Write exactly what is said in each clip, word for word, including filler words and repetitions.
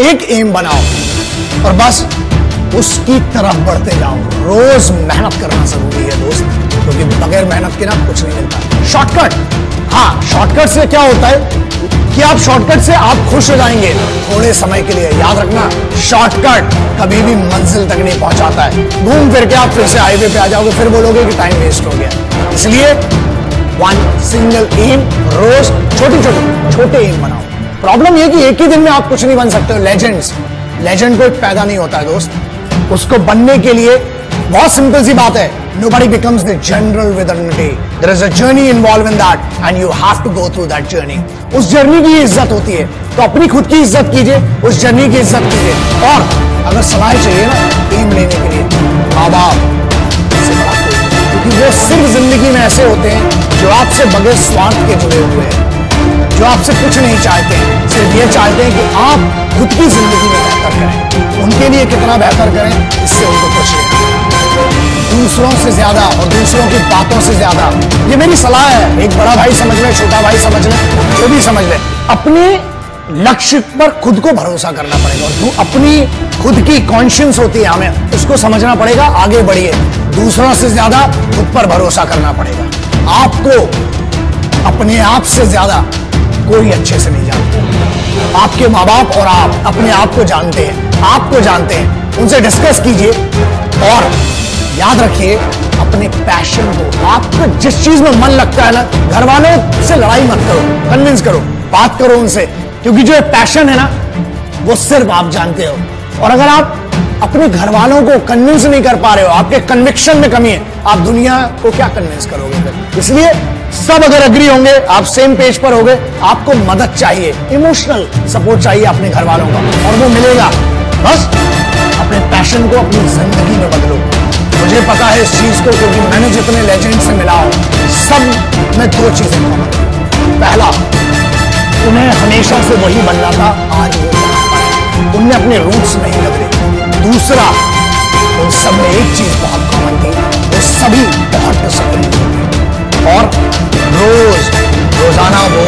एक एम बनाओ और बस उसकी तरफ बढ़ते जाओ। रोज मेहनत करना जरूरी है दोस्त, क्योंकि बगैर मेहनत के ना कुछ नहीं मिलता। शॉर्टकट, हाँ शॉर्टकट से क्या होता है कि आप शॉर्टकट से आप खुश हो जाएंगे थोड़े समय के लिए। याद रखना, शॉर्टकट कभी भी मंजिल तक नहीं पहुंचाता है। घूम फिर के आप फिर से हाईवे पे आ जाओगे, फिर बोलोगे कि टाइम वेस्ट हो गया। इसलिए वन सिंगल एम, रोज छोटी छोटी छोटे एम बनाओ। प्रॉब्लम यह कि एक ही दिन में आप कुछ नहीं बन सकते हो। लेजेंड्स, लेजेंड कोई पैदा नहीं होता है दोस्त। उसको बनने के लिए बहुत सिंपल सी बात है, nobody becomes the general within a day. There is a journey involved in that and you have to go through that journey. उस जर्नी की इज्जत होती है, तो अपनी खुद की इज्जत कीजिए, उस जर्नी की इज्जत कीजिए। और अगर सलाह चाहिए ना एम लेने के लिए, माँ बाप से बात करिए, क्योंकि वो सिर्फ जिंदगी में ऐसे होते हैं जो आपसे बगैर स्वार्थ के जुड़े हुए हैं, जो आपसे कुछ नहीं चाहते हैं, सिर्फ ये चाहते हैं कि आप खुद की जिंदगी में बेहतर करें। उनके लिए कितना बेहतर करें, इससे उनको खुश रहें। दूसरों से ज्यादा और दूसरों की बातों से ज्यादा, ये मेरी सलाह है। एक बड़ा भाई समझ ले, छोटा भाई समझ ले, जो भी समझ ले, अपने लक्ष्य पर खुद को भरोसा करना पड़ेगा। और तो अपनी खुद की कॉन्शियंस होती है हमें, उसको समझना पड़ेगा। आगे बढ़िए, दूसरों से ज्यादा खुद पर भरोसा करना पड़ेगा। आपको अपने आप से ज्यादा कोई अच्छे से नहीं जानता। आपके माँ बाप और आप अपने आप को जानते हैं, आपको जानते हैं। उनसे डिस्कस कीजिए और याद रखिए अपने पैशन को। आपको जिस चीज में मन लगता है ना, घर वालों से लड़ाई मत करो, कन्विंस करो, बात करो उनसे, क्योंकि जो पैशन है ना वो सिर्फ आप जानते हो। और अगर आप अपने घर वालों को कन्विंस नहीं कर पा रहे हो, आपके कन्विक्शन में कमी है, आप दुनिया को क्या कन्विंस करोगे फिर। इसलिए सब अगर अग्री होंगे, आप सेम पेज पर होंगे, आपको मदद चाहिए, इमोशनल सपोर्ट चाहिए अपने घर वालों का, और वो मिलेगा। बस अपने पैशन को अपनी जिंदगी में बदलो। मुझे पता है इस चीज को, क्योंकि मैंने जितने लेजेंड से मिला हूं, सब में दो चीजें कॉमन। पहला, उन्हें हमेशा से वही बनना था, आज वो उनने अपने रूट्स नहीं बदले। दूसरा, उन सब में एक चीज बहुत कॉमन थी, वो सभी बहुत डिसिप्लिन थे। और रोज रोजाना वो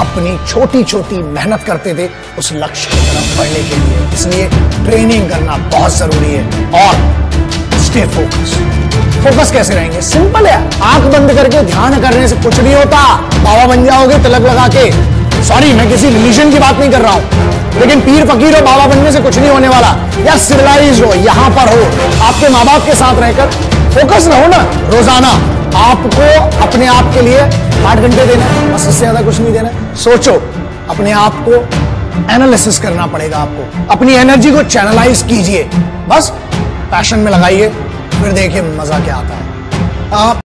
अपनी छोटी छोटी मेहनत करते थे उस लक्ष्य की तरफ बढ़ने के लिए। इसलिए ट्रेनिंग करना बहुत जरूरी है। और स्टे फोकस। फोकस कैसे रहेंगे? सिंपल है, आंख बंद करके ध्यान करने से कुछ नहीं होता। बाबा बन जाओगे तिलक लगा के। सॉरी, मैं किसी रिलीजन की बात नहीं कर रहा हूं, लेकिन पीर फकीर हो बाबा बनने से कुछ नहीं होने वाला। या सिविलाइज्ड हो, यहां पर हो, आपके माँ बाप के साथ रहकर फोकस रहो ना। रोजाना आपको अपने आप के लिए आठ घंटे देना है, बस इससे ज्यादा कुछ नहीं देना है। सोचो, अपने आप को एनालिसिस करना पड़ेगा आपको। अपनी एनर्जी को चैनलाइज कीजिए, बस पैशन में लगाइए, फिर देखिए मजा क्या आता है। आप